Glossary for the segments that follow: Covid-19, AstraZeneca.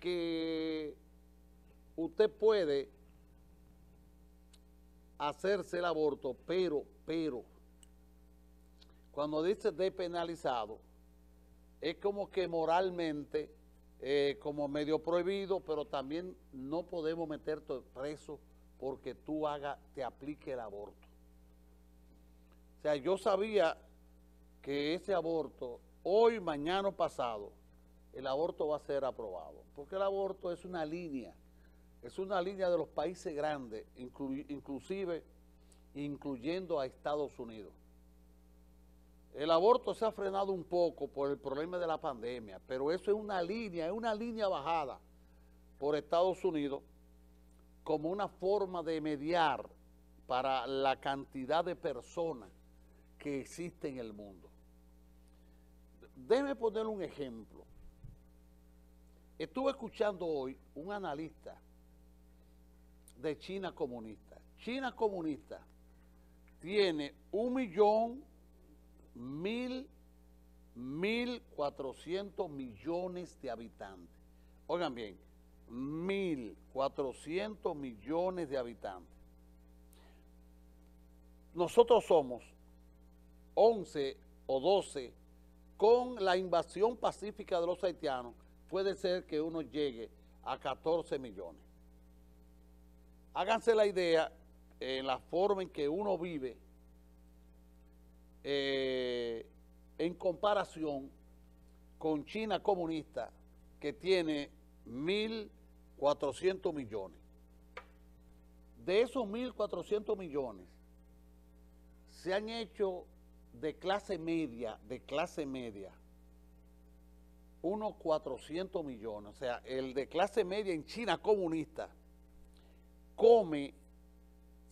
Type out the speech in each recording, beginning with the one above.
que usted puede hacerse el aborto, pero, cuando dice despenalizado, es como que moralmente, como medio prohibido, pero también no podemos meterte preso porque tú te aplique el aborto. O sea, yo sabía que ese aborto, hoy, mañana o pasado, el aborto va a ser aprobado. Porque el aborto es una línea de los países grandes, incluyendo a Estados Unidos. El aborto se ha frenado un poco por el problema de la pandemia, pero eso es una línea bajada por Estados Unidos como una forma de mediar para la cantidad de personas que existen en el mundo. Déjeme ponerle un ejemplo. Estuve escuchando hoy un analista de China comunista. China comunista tiene 1.400 millones de habitantes. Oigan bien, 1.400 millones de habitantes. Nosotros somos 11 o 12, con la invasión pacífica de los haitianos, puede ser que uno llegue a 14 millones. Háganse la idea en la forma en que uno vive, en comparación con China comunista, que tiene 1.400 millones. De esos 1.400 millones, se han hecho de clase media, unos 400 millones. O sea, el de clase media en China comunista come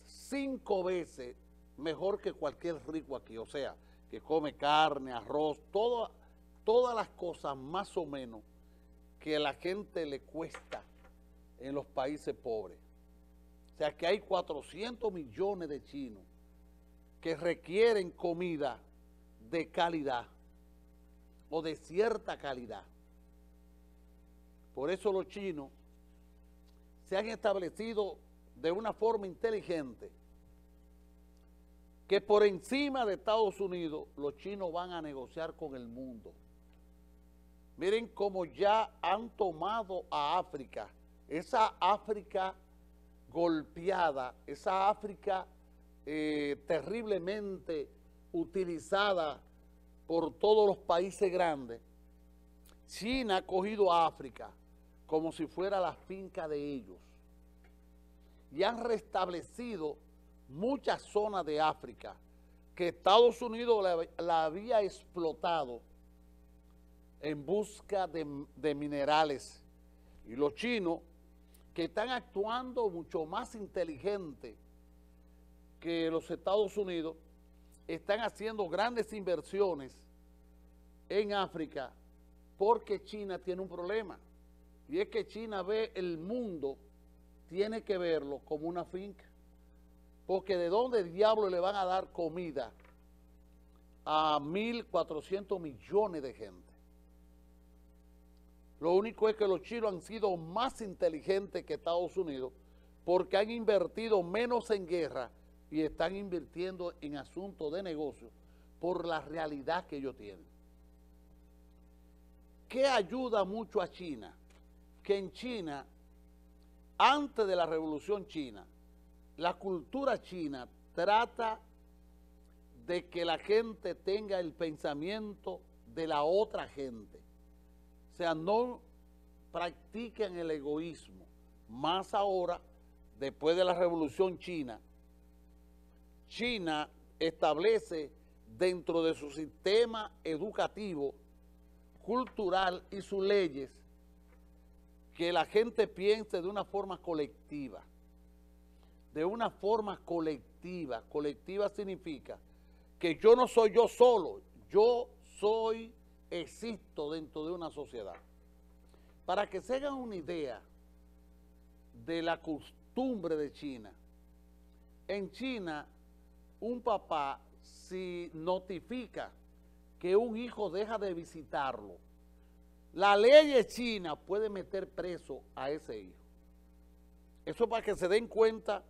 5 veces mejor que cualquier rico aquí, o sea, que come carne, arroz, todas las cosas más o menos que a la gente le cuesta en los países pobres. O sea, que hay 400 millones de chinos que requieren comida de calidad o de cierta calidad. Por eso los chinos se han establecido de una forma inteligente, que por encima de Estados Unidos los chinos van a negociar con el mundo. Miren cómo ya han tomado a África, esa África golpeada, esa África terriblemente utilizada por todos los países grandes. China ha cogido a África como si fuera la finca de ellos y han restablecido muchas zonas de África que Estados Unidos la había explotado en busca de minerales. Y los chinos, que están actuando mucho más inteligente que los Estados Unidos, están haciendo grandes inversiones en África, porque China tiene un problema, y es que China ve el mundo, tiene que verlo como una finca. Porque de dónde diablos le van a dar comida a 1.400 millones de gente. Lo único es que los chinos han sido más inteligentes que Estados Unidos porque han invertido menos en guerra y están invirtiendo en asuntos de negocio por la realidad que ellos tienen. ¿Qué ayuda mucho a China? Que en China, antes de la Revolución China, la cultura china trata de que la gente tenga el pensamiento de la otra gente. O sea, no practiquen el egoísmo. Más ahora, después de la Revolución China, China establece dentro de su sistema educativo, cultural y sus leyes que la gente piense de una forma colectiva. De una forma colectiva. Colectiva significa que yo no soy yo solo, yo soy, existo dentro de una sociedad. Para que se hagan una idea de la costumbre de China, en China un papá, si notifica que un hijo deja de visitarlo, La ley de China puede meter preso a ese hijo. Eso es para que se den cuenta,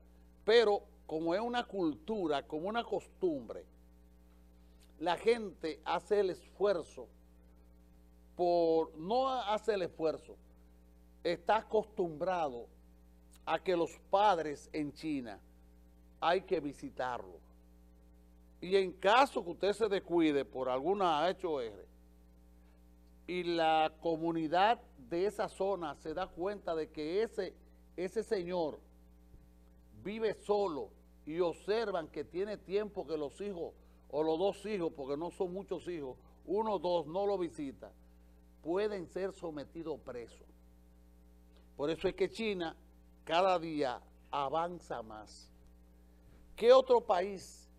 pero como es una cultura, como una costumbre, la gente hace el esfuerzo está acostumbrado a que los padres en China hay que visitarlo. Y en caso que usted se descuide por alguna HOR y la comunidad de esa zona se da cuenta de que ese señor vive solo y observan que tiene tiempo que los hijos o los dos hijos, porque no son muchos hijos, uno o dos no lo visita, pueden ser sometidos presos. Por eso es que China cada día avanza más. ¿Qué otro país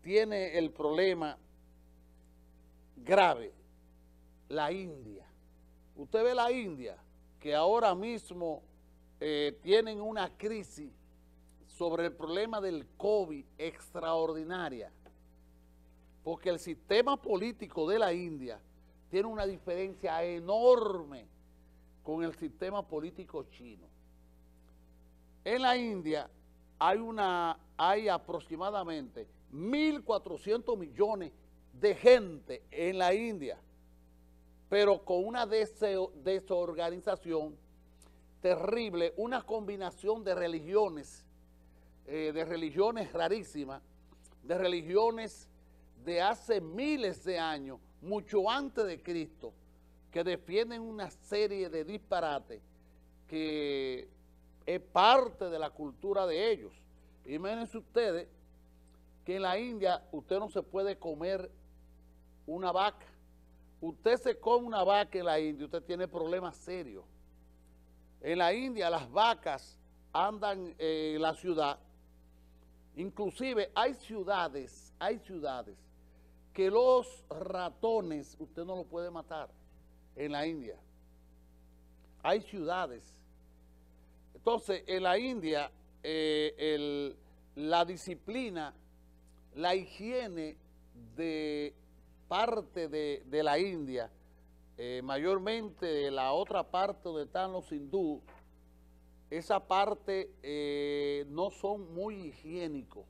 tiene el problema grave? La India. Usted ve la India, que ahora mismo tienen una crisis sobre el problema del COVID extraordinaria, porque el sistema político de la India tiene una diferencia enorme con el sistema político chino. En la India hay aproximadamente 1.400 millones de gente en la India, pero con una desorganización terrible, una combinación de religiones rarísimas, de religiones de hace miles de años, mucho antes de Cristo, que defienden una serie de disparates que es parte de la cultura de ellos. Imagínense ustedes que en la India usted no se puede comer una vaca. Usted se come una vaca en la India, usted tiene problemas serios. En la India las vacas andan en la ciudad. Inclusive hay ciudades que los ratones usted no los puede matar en la India. Hay ciudades. Entonces, en la India, la disciplina, la higiene de parte de la India, mayormente de la otra parte donde están los hindúes, esa parte no son muy higiénicos.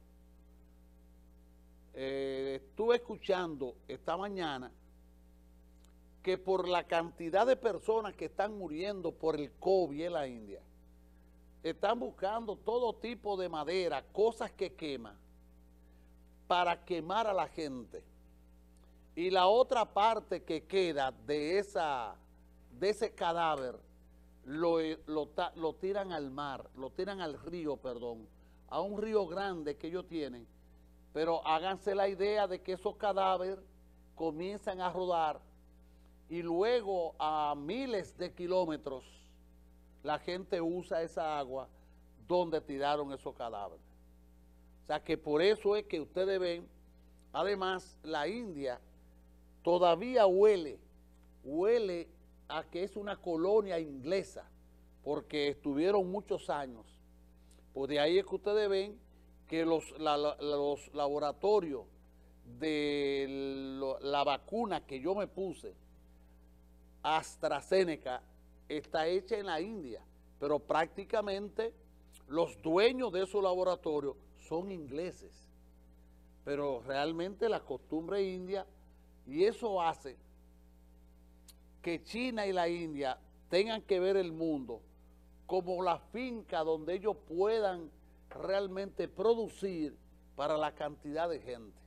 Estuve escuchando esta mañana que por la cantidad de personas que están muriendo por el COVID en la India, están buscando todo tipo de madera, cosas que queman, para quemar a la gente. Y la otra parte que queda de ese cadáver, lo tiran al mar, lo tiran al río, perdón, a un río grande que ellos tienen. Pero háganse la idea de que esos cadáveres comienzan a rodar y luego a miles de kilómetros la gente usa esa agua donde tiraron esos cadáveres. O sea que por eso es que ustedes ven, además la India todavía huele a que es una colonia inglesa, porque estuvieron muchos años. Pues de ahí es que ustedes ven que los laboratorios de la vacuna que yo me puse, AstraZeneca, está hecha en la India, pero prácticamente los dueños de esos laboratorios son ingleses, pero realmente la costumbre india, y eso hace que China y la India tengan que ver el mundo como la finca donde ellos puedan realmente producir para la cantidad de gente.